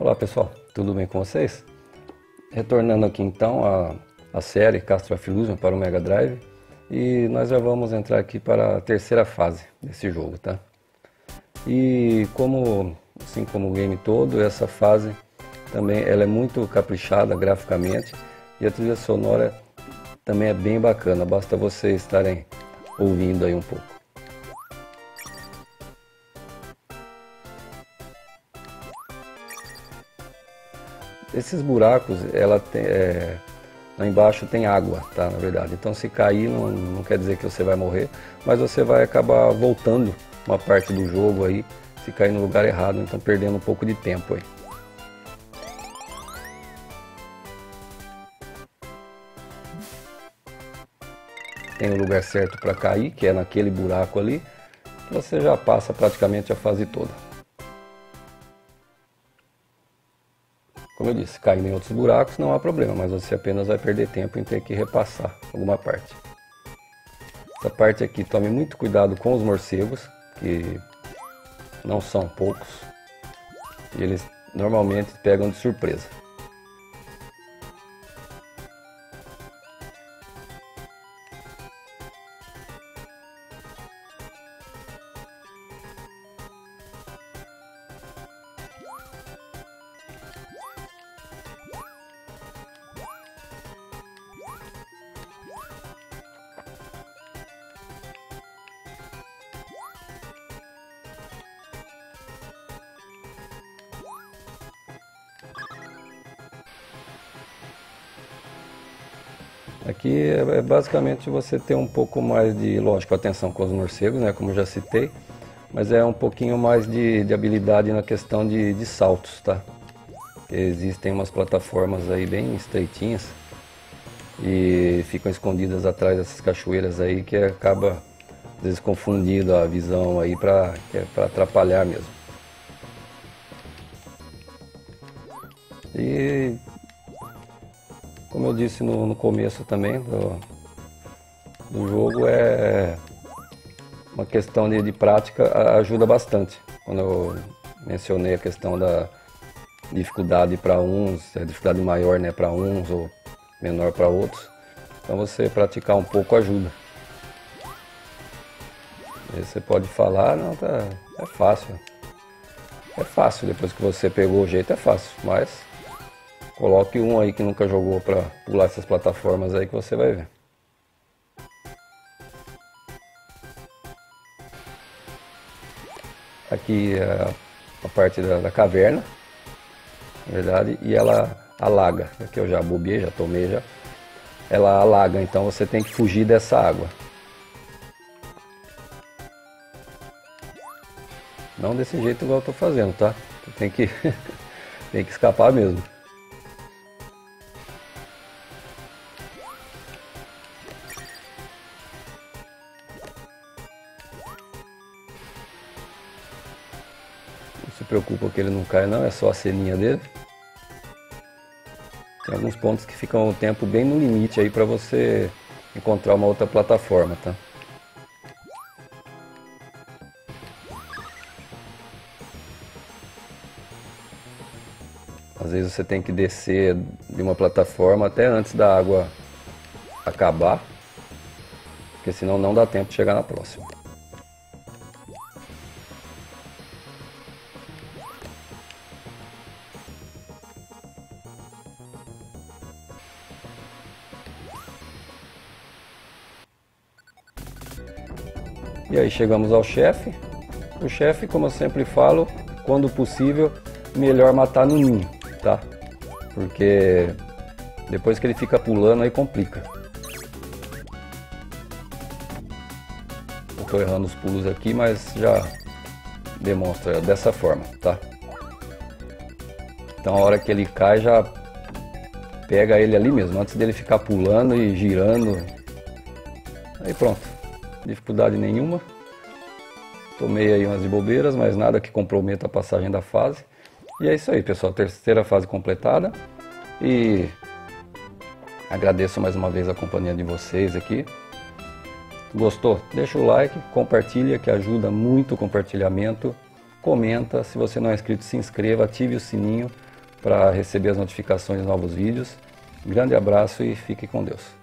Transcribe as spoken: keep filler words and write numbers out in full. Olá pessoal, tudo bem com vocês? Retornando aqui então a, a série Castle of Illusion para o Mega Drive, e nós já vamos entrar aqui para a terceira fase desse jogo, tá? E como, assim como o game todo, essa fase também ela é muito caprichada graficamente, e a trilha sonora também é bem bacana, basta vocês estarem ouvindo aí um pouco. Esses buracos, ela tem, é, lá embaixo tem água, tá, na verdade. Então se cair não, não quer dizer que você vai morrer, mas você vai acabar voltando uma parte do jogo aí, se cair no lugar errado, então perdendo um pouco de tempo aí. Tem o lugar certo para cair, que é naquele buraco ali, você já passa praticamente a fase toda. Como eu disse, caindo em outros buracos não há problema, mas você apenas vai perder tempo em ter que repassar alguma parte. Essa parte aqui, tome muito cuidado com os morcegos, que não são poucos, e eles normalmente pegam de surpresa. Aqui é basicamente você ter um pouco mais de, lógico, atenção com os morcegos, né, como já citei, mas é um pouquinho mais de, de habilidade na questão de, de saltos, tá? Porque existem umas plataformas aí bem estreitinhas e ficam escondidas atrás dessas cachoeiras aí, que acaba às vezes confundindo a visão aí para para atrapalhar mesmo. E como eu disse no, no começo também do, do jogo, é uma questão de, de prática, ajuda bastante. Quando eu mencionei a questão da dificuldade para uns, a dificuldade maior, né, para uns ou menor para outros, então você praticar um pouco ajuda. Aí você pode falar, não, tá, é fácil. É fácil, depois que você pegou o jeito é fácil, mas coloque um aí que nunca jogou para pular essas plataformas aí que você vai ver. Aqui é a parte da, da caverna, na verdade, e ela alaga. Aqui eu já bobiei, já tomei já. Ela alaga, então você tem que fugir dessa água. Não desse jeito igual eu tô fazendo, tá? Tem que, tem que escapar mesmo. Não se preocupa que ele não cai não, é só a ceninha dele. Tem alguns pontos que ficam o tempo bem no limite aí para você encontrar uma outra plataforma, tá? Às vezes você tem que descer de uma plataforma até antes da água acabar, porque senão não dá tempo de chegar na próxima. E aí chegamos ao chefe. O chefe, como eu sempre falo, quando possível, melhor matar no ninho, tá? Porque depois que ele fica pulando aí complica. Eu tô errando os pulos aqui, mas já demonstra dessa forma, tá? Então a hora que ele cai, já pega ele ali mesmo, antes dele ficar pulando e girando. Aí pronto. Dificuldade nenhuma, tomei aí umas de bobeiras, mas nada que comprometa a passagem da fase. E é isso aí pessoal, terceira fase completada, e agradeço mais uma vez a companhia de vocês aqui. Gostou? Deixa o like, compartilha, que ajuda muito o compartilhamento, comenta, se você não é inscrito se inscreva, ative o sininho para receber as notificações de novos vídeos. Grande abraço e fique com Deus.